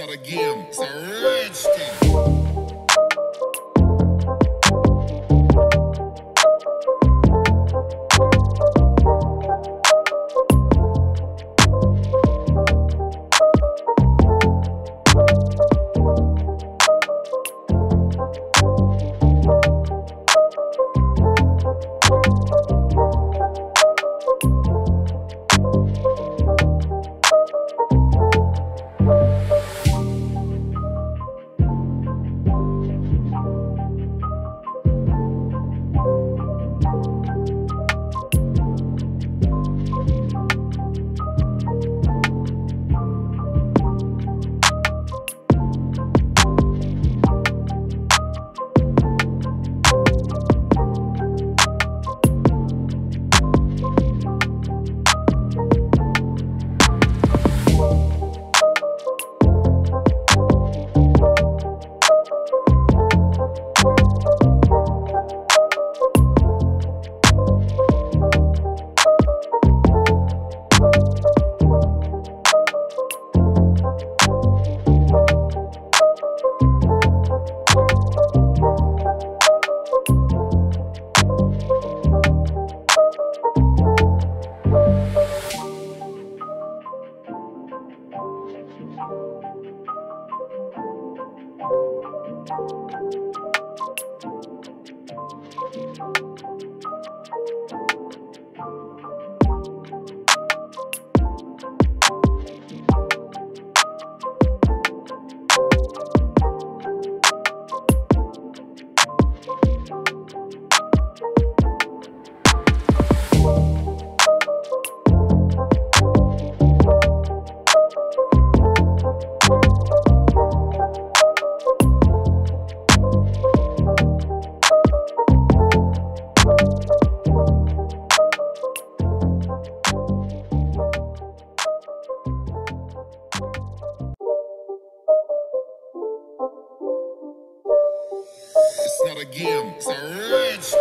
not a game, it's a rage thing. It's not a game, it's a rage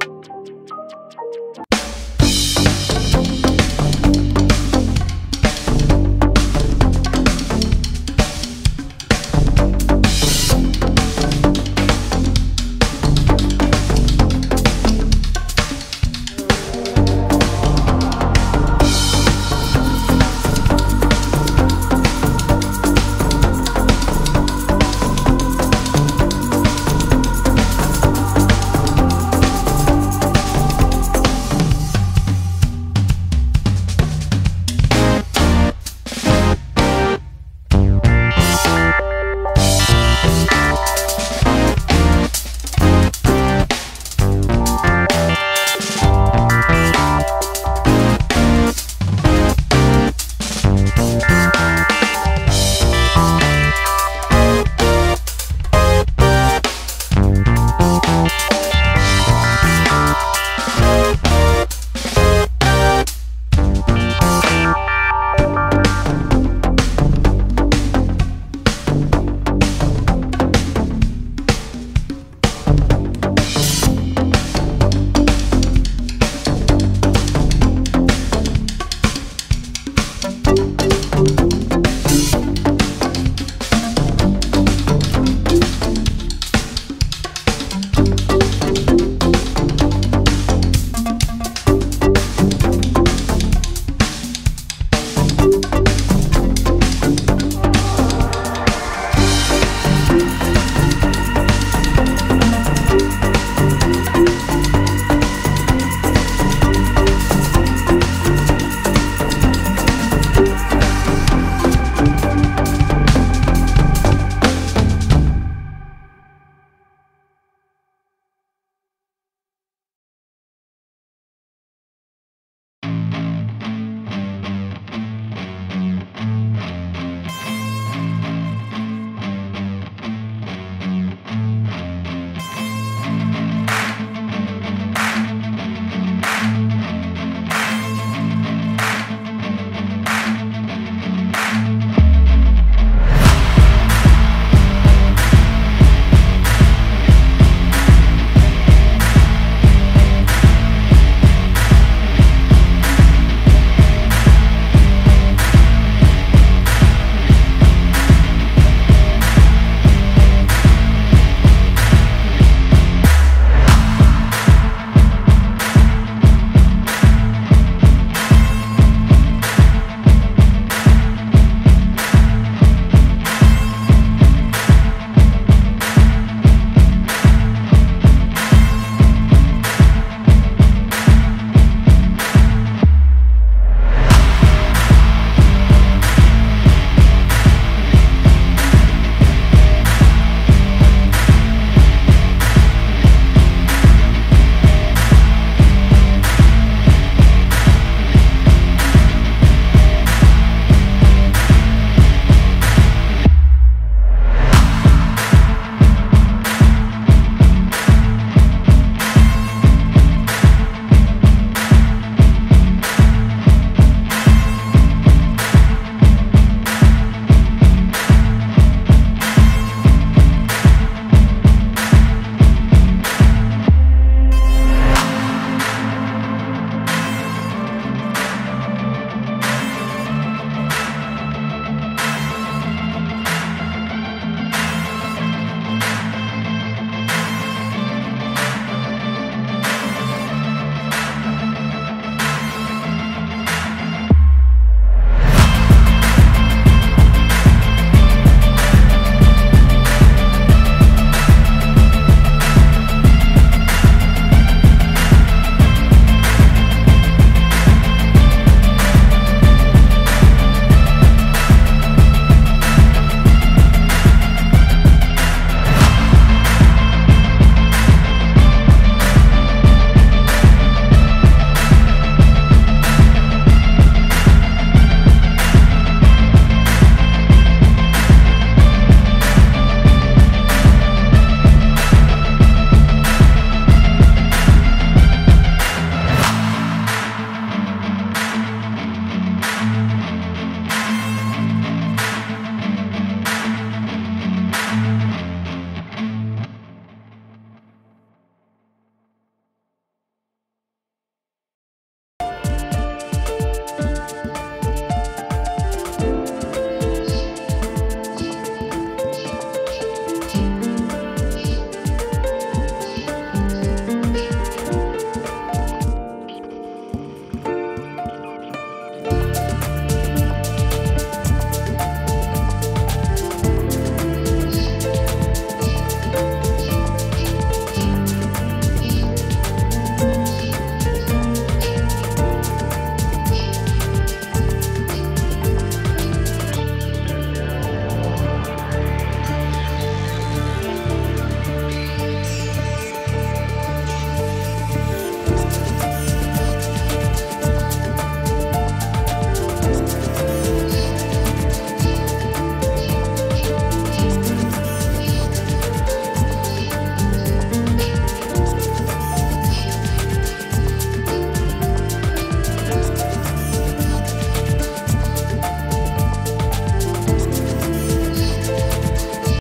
thing.